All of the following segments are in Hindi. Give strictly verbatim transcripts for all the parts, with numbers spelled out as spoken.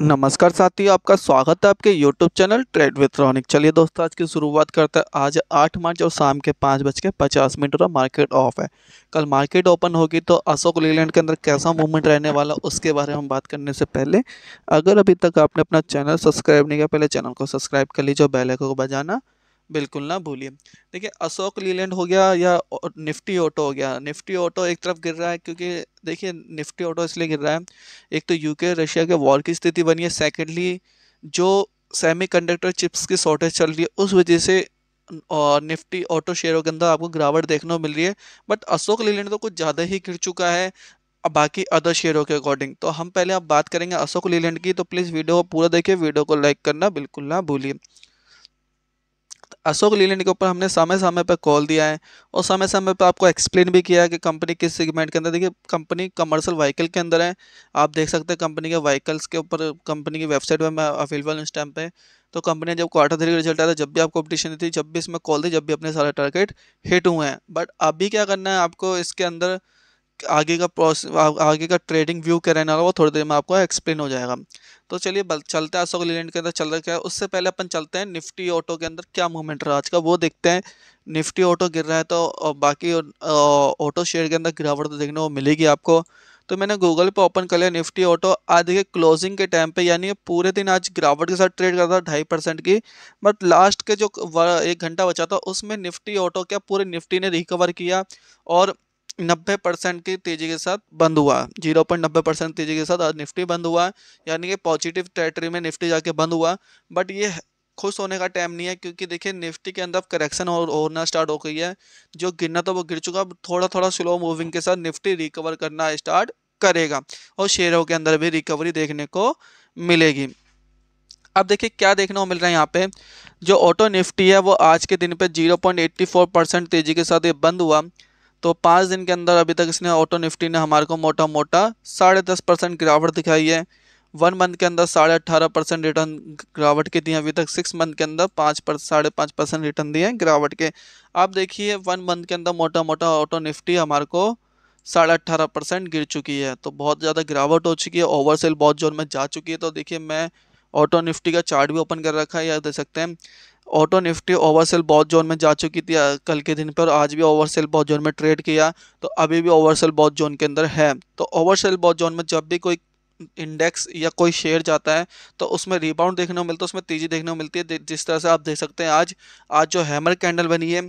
नमस्कार साथियों, आपका स्वागत है आपके YouTube channel trade with Ronik. चलिए दोस्तों, आज की शुरुआत करते हैं। आज आठ मार्च और शाम के पाँच बज के पचास मिनट पर मार्केट ऑफ है। कल मार्केट ओपन होगी तो अशोक लीलैंड के अंदर कैसा मूवमेंट रहने वाला उसके बारे में हम बात करने से पहले अगर अभी तक आपने अपना चैनल सब्सक्राइब नहीं किया, पहले चैनल को सब्सक्राइब कर लीजिए और बेल आइकन को बजाना बिल्कुल ना भूलिए। देखिए, अशोक लीलैंड हो गया या निफ्टी ऑटो हो गया। निफ्टी ऑटो एक तरफ गिर रहा है क्योंकि देखिए निफ्टी ऑटो इसलिए गिर रहा है, एक तो यूके रशिया के वॉर की स्थिति बनी है, सेकेंडली जो सेमीकंडक्टर चिप्स की शॉर्टेज चल रही है उस वजह से और निफ्टी ऑटो शेयरों के अंदर आपको गिरावट देखने को मिल रही है। बट अशोक लीलैंड तो कुछ ज़्यादा ही गिर चुका है बाकी अदर शेयरों के अकॉर्डिंग। तो हम पहले आप बात करेंगे अशोक लीलैंड की, तो प्लीज़ वीडियो को पूरा देखिए, वीडियो को लाइक करना बिल्कुल ना भूलिए। अशोक लीलैंड के ऊपर हमने समय समय पर कॉल दिया है और समय समय पर आपको एक्सप्लेन भी किया है कि कंपनी किस सेगमेंट के अंदर। देखिए, कंपनी कमर्शियल व्हीकल के अंदर है, आप देख सकते हैं कंपनी के व्हीकल्स के ऊपर कंपनी की वेबसाइट पर मैं अवेलेबल इस टाइम पे। तो कंपनी जब क्वार्टर थ्री का रिजल्ट आया था, जब भी आपको कॉम्पिटिशन थी, जब भी इसमें कॉल थी, जब भी अपने सारे टारगेट हिट हुए हैं। बट अभी क्या करना है आपको, इसके अंदर आगे का प्रोसेस आगे का ट्रेडिंग व्यू क्या रहना होगा वो थोड़ी देर में आपको एक्सप्लेन हो जाएगा। तो चलिए चलते हैं अशोक लीलैंड के अंदर चल रहा है, उससे पहले अपन चलते हैं निफ्टी ऑटो के अंदर क्या मूवमेंट रहा आज का वो देखते हैं। निफ्टी ऑटो गिर रहा है तो बाकी ऑटो शेयर के अंदर गिरावट तो देखने को मिलेगी आपको। तो मैंने गूगल पे ओपन कर लिया निफ्टी ऑटो। आज देखिए क्लोजिंग के टाइम पे यानी पूरे दिन आज गिरावट के साथ ट्रेड करता था ढाई परसेंट की, बट लास्ट के जो एक घंटा बचा था उसमें निफ्टी ऑटो क्या पूरे निफ्टी ने रिकवर किया और नब्बे परसेंट की तेज़ी के साथ बंद हुआ। जीरो पॉइंट नब्बे परसेंट तेज़ी के साथ आज निफ्टी बंद हुआ, यानी कि पॉजिटिव टेरिटरी में निफ्टी जाके बंद हुआ। बट ये खुश होने का टाइम नहीं है क्योंकि देखिए निफ्टी के अंदर करेक्शन और होना स्टार्ट हो गई है। जो गिरना तो वो गिर चुका, थोड़ा थोड़ा स्लो मूविंग के साथ निफ्टी रिकवर करना स्टार्ट करेगा और शेयरों के अंदर भी रिकवरी देखने को मिलेगी। अब देखिए क्या देखने को मिल रहा है, यहाँ पे जो ऑटो निफ्टी है वो आज के दिन पर zero point eighty four percent तेज़ी के साथ ये बंद हुआ। तो पाँच दिन के अंदर अभी तक इसने ऑटो निफ्टी ने हमारे को मोटा मोटा साढ़े दस परसेंट गिरावट दिखाई है। वन मंथ के अंदर साढ़े अट्ठारह परसेंट रिटर्न गिरावट के दिए अभी तक। सिक्स मंथ के अंदर पाँच पर साढ़े पाँच परसेंट रिटर्न दिए हैं गिरावट के। आप देखिए वन मंथ के अंदर मोटा मोटा ऑटो निफ्टी हमारे को साढ़े अट्ठारह परसेंट गिर चुकी है। तो बहुत ज़्यादा गिरावट हो चुकी है, ओवरसेल बहुत जोर में जा चुकी है। तो देखिए मैं ऑटो निफ्टी का चार्ट भी ओपन कर रखा है, या देख सकते हैं ऑटो निफ्टी ओवरसेल बहुत जोन में जा चुकी थी कल के दिन पर। आज भी ओवरसेल बहुत जोन में ट्रेड किया तो अभी भी ओवरसेल बहुत जोन के अंदर है। तो ओवरसेल बहुत जोन में जब भी कोई इंडेक्स या कोई शेयर जाता है तो उसमें रिबाउंड देखने को मिलता है, उसमें तेज़ी देखने को मिलती है। जिस तरह से आप देख सकते हैं आज आज जो हैमर कैंडल बनी है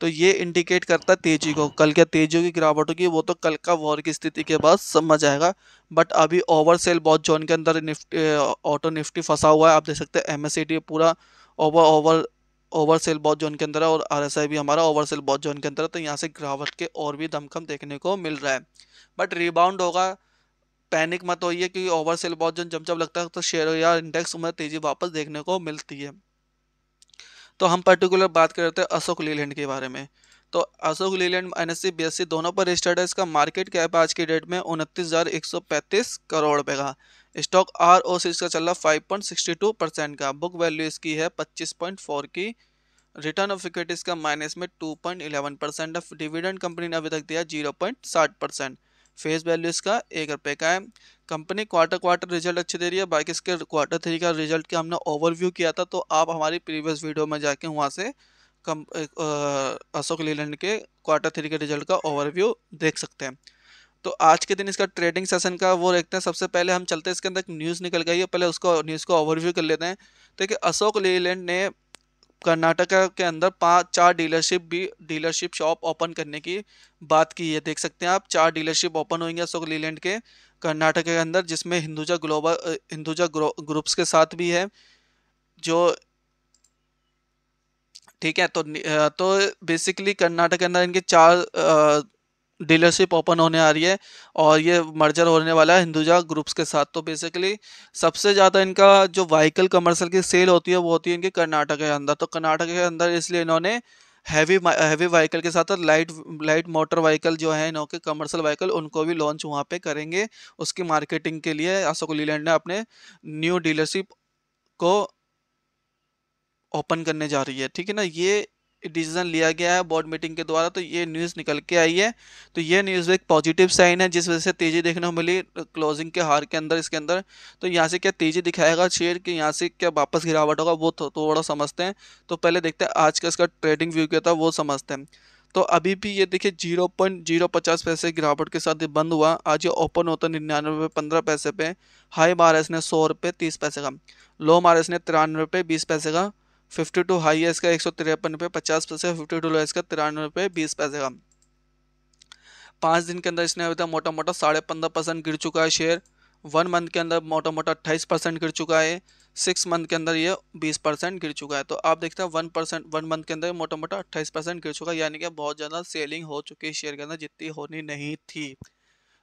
तो ये इंडिकेट करता है तेज़ी को। कल के तेज़ी की गिरावटों की वो तो कल का वॉर की स्थिति के बाद समझ आएगा, बट अभी ओवरसेल बहुत जोन के अंदर निफ्टी ऑटो निफ्टी फंसा हुआ है। आप देख सकते हैं एम एस सी डी पूरा ओवर ओवर ओवर सेल बहुत जोन के अंदर है और आरएसआई भी हमारा ओवर सेल बहुत जोन के अंदर है। तो यहाँ से गिरावट के और भी दमखम देखने को मिल रहा है, बट रिबाउंड होगा, पैनिक मत होइए क्योंकि ओवर सेल बहुत जोन जब जब लगता है तो शेयर या इंडेक्स में तेज़ी वापस देखने को मिलती है। तो हम पर्टिकुलर बात करते हैं अशोक लीलैंड के बारे में। तो Ashok Leyland N S E B S E दोनों पर रजिस्टर्ड है। इसका मार्केट कैप आज की डेट में उनतीस हज़ार एक सौ पैंतीस करोड़ रुपये का। स्टॉक आर ओ सी इसका चल रहा है five point six two percent का। बुक वैल्यू इसकी है पच्चीस पॉइंट चार की। रिटर्न ऑफ इक्विटी इसका माइनस में two point one one percent है। डिविडेंड कंपनी ने अभी तक दिया जीरो पॉइंट साठ परसेंट। फेस वैल्यू इसका एक रुपये का है। कंपनी क्वार्टर क्वार्टर रिजल्ट अच्छे दे रही है, बाकी इसके क्वार्टर थ्री का रिजल्ट का हमने ओवरव्यू किया था, तो आप हमारी प्रीवियस वीडियो में जाके वहाँ से कम अशोक लीलैंड के क्वार्टर थ्री के रिजल्ट का ओवरव्यू देख सकते हैं। तो आज के दिन इसका ट्रेडिंग सेशन का वो देखते हैं। सबसे पहले हम चलते हैं, इसके अंदर न्यूज़ निकल गई है, पहले उसको न्यूज़ को ओवरव्यू कर लेते हैं। तो कि अशोक लीलैंड ने कर्नाटक के अंदर पाँच चार डीलरशिप भी डीलरशिप शॉप ओपन करने की बात की है। देख सकते हैं आप चार डीलरशिप ओपन होंगे अशोक लीलैंड के कर्नाटक के अंदर, जिसमें हिंदुजा ग्लोबल हिंदुजा ग्रुप्स के साथ भी है जो, ठीक है। तो तो बेसिकली कर्नाटक के अंदर इनके चार डीलरशिप ओपन होने आ रही है और ये मर्जर होने वाला है हिंदुजा ग्रुप्स के साथ। तो बेसिकली सबसे ज़्यादा इनका जो व्हीकल कमर्शियल की सेल होती है वो होती है इनके कर्नाटक के अंदर। तो कर्नाटक के अंदर इसलिए इन्होंने हैवी हैवी व्हीकल के साथ लाइट लाइट मोटर व्हीकल जो है इनके कमर्शियल व्हीकल उनको भी लॉन्च वहाँ पे करेंगे। उसकी मार्केटिंग के लिए अशोक लीलैंड ने अपने न्यू डीलरशिप को ओपन करने जा रही है, ठीक है ना। ये डिसीजन लिया गया है बोर्ड मीटिंग के द्वारा, तो ये न्यूज़ निकल के आई है। तो ये न्यूज़ एक पॉजिटिव साइन है, जिस वजह से तेज़ी देखने को मिली क्लोजिंग के हार के अंदर इसके अंदर। तो यहाँ से क्या तेज़ी दिखाएगा शेयर के, यहाँ से क्या वापस गिरावट होगा वो थोड़ा समझते हैं। तो पहले देखते हैं आज का इसका ट्रेडिंग व्यू क्या था वो समझते हैं। तो अभी भी ये देखिए जीरो पॉइंट जीरो पचास पैसे गिरावट के साथ ये बंद हुआ। आज ये ओपन होता निन्यानवे पंद्रह पैसे पे, हाई मारा इसने सौ रुपये तीस पैसे का, लो मारा इसने तिरानवे रुपये बीस पैसे का, फिफ्टी टू हाई है इसका एक सौ तिरपन रुपये पचास पैसे, फिफ्टी टू लो है इसका तिरानवे रुपये बीस पैसे का। पाँच दिन के अंदर इसने अभी तक मोटा मोटा साढ़े पंद्रह परसेंट गिर चुका है शेयर, वन मंथ के अंदर मोटा मोटा अट्ठाईस परसेंट गिर चुका है, सिक्स मंथ के अंदर ये बीस परसेंट गिर चुका है। तो आप देखते हैं वन परसेंट वन मंथ के अंदर मोटा मोटा अट्ठाईस परसेंट गिर चुका है, यानी कि बहुत ज़्यादा सेलिंग हो चुकी है शेयर के अंदर जितनी होनी नहीं थी।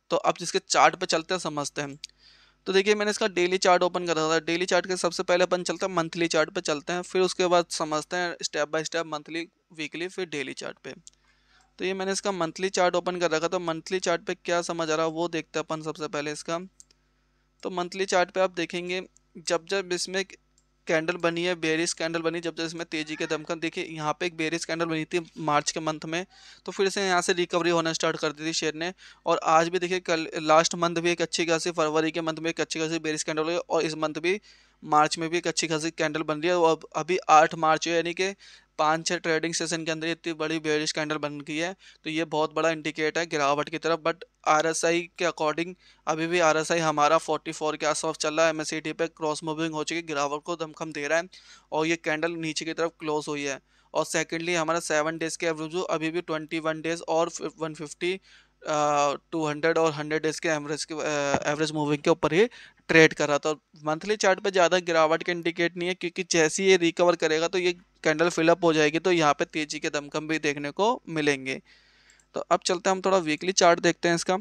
तो अब जिसके चार्ट पे चलते हैं समझते हैं। तो देखिए मैंने इसका डेली चार्ट ओपन कर रखा था, डेली चार्ट के सबसे पहले अपन चलते हैं मंथली चार्ट पे चलते हैं, फिर उसके बाद समझते हैं step by step monthly weekly फिर डेली चार्ट पे। तो ये मैंने इसका मंथली चार्ट ओपन कर रखा था, मंथली चार्ट पे क्या समझ आ रहा है वो देखते हैं अपन सबसे पहले इसका। तो मंथली चार्ट पे आप देखेंगे जब जब इसमें कैंडल बनी है बेरिश कैंडल बनी, जब जब इसमें तेज़ी के दमकन, देखिए यहाँ पे एक बेरिश कैंडल बनी थी मार्च के मंथ में, तो फिर से यहाँ से रिकवरी होना स्टार्ट कर दी थी शेयर ने। और आज भी देखिए कल लास्ट मंथ भी एक अच्छी खासी, फरवरी के मंथ में एक अच्छी खासी बेरिश कैंडल हुई, और इस मंथ भी मार्च में भी एक अच्छी खासी कैंडल बन रही है। और अभी आठ मार्च है, यानी कि पाँच छः ट्रेडिंग सेशन के अंदर इतनी बड़ी बेरिश कैंडल बन गई है, तो ये बहुत बड़ा इंडिकेटर है गिरावट की तरफ। बट आरएसआई के अकॉर्डिंग अभी भी आरएसआई हमारा फोर्टी फोर के आसपास चल रहा है, एमएसीडी पे क्रॉस मूविंग हो चुकी है, गिरावट को दमखम दे रहा है, और ये कैंडल नीचे की तरफ क्लोज हुई है। और सेकेंडली हमारा सेवन डेज़ के एवरेज अभी भी ट्वेंटी वन डेज़ और वन फिफ्टी टू हंड्रेड और हंड्रेड डेज़ के एवरेज के एवरेज मूविंग के ऊपर ही ट्रेड कर रहा था। मंथली चार्ट पे ज़्यादा गिरावट का इंडिकेट नहीं है, क्योंकि जैसे ये रिकवर करेगा तो ये कैंडल फिलअप हो जाएगी, तो यहाँ पे तेज़ी के दमकम भी देखने को मिलेंगे। तो अब चलते हैं हम थोड़ा वीकली चार्ट देखते हैं इसका।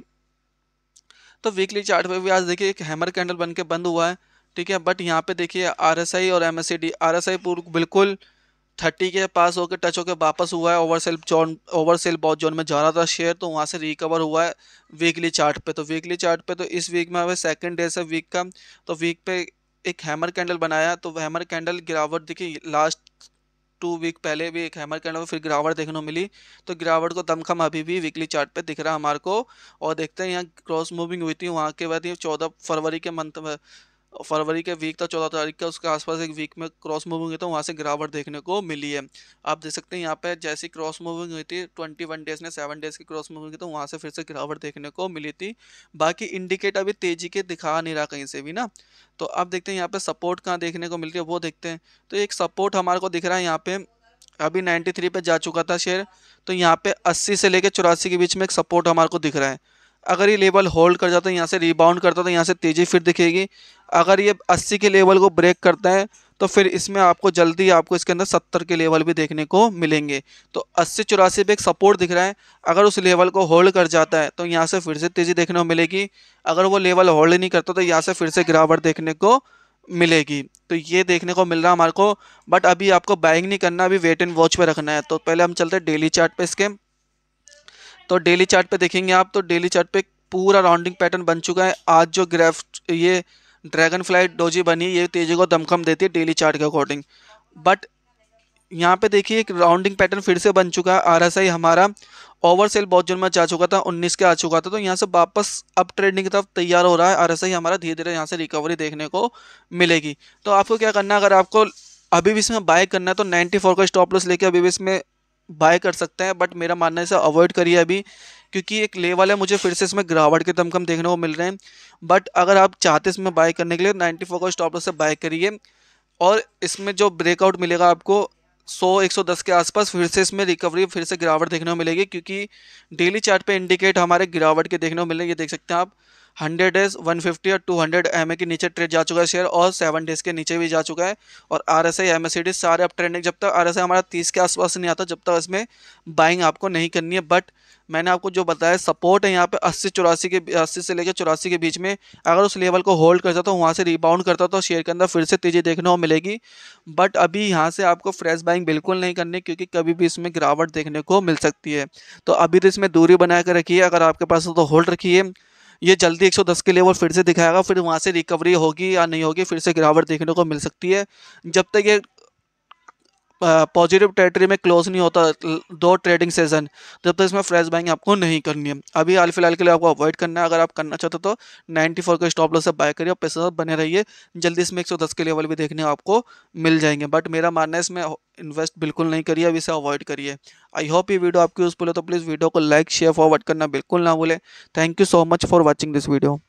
तो वीकली चार्ट पे भी आज देखिए एक हैमर कैंडल बन के बंद हुआ है, ठीक है। बट यहाँ पे देखिए आर एस आई और M S C D, R S I पूर्व बिल्कुल थर्टी के पास होकर टच होकर वापस हुआ है, oversell zone oversell bought zone में जा रहा था शेयर, तो वहाँ से रिकवर हुआ है वीकली चार्ट पे। तो वीकली चार्ट पे तो इस वीक में हमें सेकंड डे से वीक का, तो वीक पे एक हैमर कैंडल बनाया, तो हैमर कैंडल गिरावट देखिए लास्ट टू वीक पहले भी एक हैमर कैंडल फिर गिरावट देखने को मिली, तो गिरावट को दमखम अभी भी वीकली चार्ट पे दिख रहा है हमारे को। और देखते हैं यहाँ क्रॉस मूविंग हुई थी, वहाँ के बाद ये चौदह फरवरी के मंथ में, फरवरी के वीक था चौदह तारीख का, उसके आसपास एक वीक में क्रॉस मूविंग हुई, तो वहाँ से गिरावट देखने को मिली है। आप देख सकते हैं यहाँ पे जैसी क्रॉस मूविंग हुई थी ट्वेंटी वन डेज़ ने सेवन डेज़ की क्रॉस मूविंग की, तो वहाँ से फिर से गिरावट देखने को मिली थी। बाकी इंडिकेट अभी तेज़ी के दिखा नहीं रहा कहीं से भी ना। तो आप देखते हैं यहाँ पर सपोर्ट कहाँ देखने को मिलती है वो देखते हैं। तो एक सपोर्ट हमारे को दिख रहा है यहाँ पर, अभी नाइन्टी थ्री पर जा चुका था शेयर, तो यहाँ पर अस्सी से लेकर चौरासी के बीच में एक सपोर्ट हमारे को दिख रहा है। अगर ये लेवल होल्ड कर जाता है, यहाँ से रीबाउंड करता है, तो यहाँ से तेज़ी फिर दिखेगी। अगर ये अस्सी के लेवल को ब्रेक करता है तो फिर इसमें आपको जल्दी आपको इसके अंदर सत्तर के लेवल भी देखने को मिलेंगे। तो अस्सी चौरासी पे एक सपोर्ट दिख रहा है, अगर उस लेवल को होल्ड कर जाता है तो यहाँ से फिर से तेज़ी देखने को मिलेगी। अगर वो लेवल होल्ड नहीं करता तो यहाँ से फिर से गिरावट देखने को मिलेगी। तो ये देखने को मिल रहा है हमारे को, बट अभी आपको बाइंग नहीं करना, अभी वेट एंड वॉच पर रखना है। तो पहले हम चलते हैं डेली चार्ट पर इसके। तो डेली चार्ट पे देखेंगे आप, तो डेली चार्ट पे पूरा राउंडिंग पैटर्न बन चुका है। आज जो ग्राफ ये ड्रैगन फ्लाई डोजी बनी ये तेज़ी को दमकम देती है डेली चार्ट के अकॉर्डिंग। बट यहाँ पे देखिए एक राउंडिंग पैटर्न फिर से बन चुका है। आरएसआई हमारा ओवरसेल बहुत जोन में जा चुका था, उन्नीस के आ चुका था, तो यहाँ से वापस अप ट्रेंडिंग की तरफ तैयार हो रहा है आरएसआई हमारा। धीरे धीरे यहाँ से रिकवरी देखने को मिलेगी। तो आपको क्या करना है, अगर आपको अभी भी इसमें बाय करना है तो नाइन्टी फोर का स्टॉप लॉस लेके अभी भी इसमें बाय कर सकते हैं। बट मेरा मानना है इसे अवॉइड करिए अभी, क्योंकि एक लेवल है, मुझे फिर से इसमें गिरावट के दमकम देखने को मिल रहे हैं। बट अगर आप चाहते इसमें बाय करने के लिए नाइन्टी फोर का स्टॉप लॉस से बाय करिए, और इसमें जो ब्रेकआउट मिलेगा आपको सौ एक सौ दस के आसपास, फिर से इसमें रिकवरी फिर से गिरावट देखने को मिलेगी। क्योंकि डेली चार्ट पे इंडिकेट हमारे गिरावट के देखने को मिल रहे हैं। ये देख सकते हैं आप हंड्रेड डेज़ वन फिफ्टी और टू हंड्रेड एमए के नीचे ट्रेड जा चुका है शेयर, और सेवन डेज़ के नीचे भी जा चुका है। और आरएसआई एमएसीडी सारे अप ट्रेंडिंग, जब तक आरएसआई हमारा तीस के आसपास नहीं आता जब तक इसमें बाइंग आपको नहीं करनी है। बट मैंने आपको जो बताया सपोर्ट है यहाँ पे अस्सी चौरासी के अस्सी से लेकर चौरासी के बीच में, अगर उस लेवल को होल्ड करता तो वहाँ से रिबाउंड करता तो शेयर के अंदर फिर से तेज़ी देखने को मिलेगी। बट अभी यहाँ से आपको फ्रेश बाइंग बिल्कुल नहीं करनी, क्योंकि कभी भी इसमें गिरावट देखने को मिल सकती है। तो अभी तो इसमें दूरी बना कर रखिए, अगर आपके पास हो तो होल्ड रखिए। ये जल्दी एक सौ दस के लेवल फिर से दिखाएगा, फिर वहाँ से रिकवरी होगी या नहीं होगी, फिर से गिरावट देखने को मिल सकती है। जब तक ये पॉजिटिव टेरिटरी में क्लोज नहीं होता दो ट्रेडिंग सेशन, जब तक इसमें फ्रेश बाइंग आपको नहीं करनी है। अभी हाल फिलहाल के लिए आपको अवॉइड करना है। अगर आप करना चाहते हो तो नाइन्टी फोर के स्टॉप लॉस से बाय करिए और पैसे साथ बने रहिए। जल्दी इसमें एक सौ दस के लेवल भी देखने आपको मिल जाएंगे, बट मेरा मानना है इसमें इन्वेस्ट बिल्कुल नहीं करिए, अभी इसे अवॉइड करिए। आई होप ये वीडियो आपकी यूजफुल है, तो प्लीज़ वीडियो को लाइक शेयर फॉरवर्ड करना बिल्कुल ना भूलें। Thank you so much for watching this video.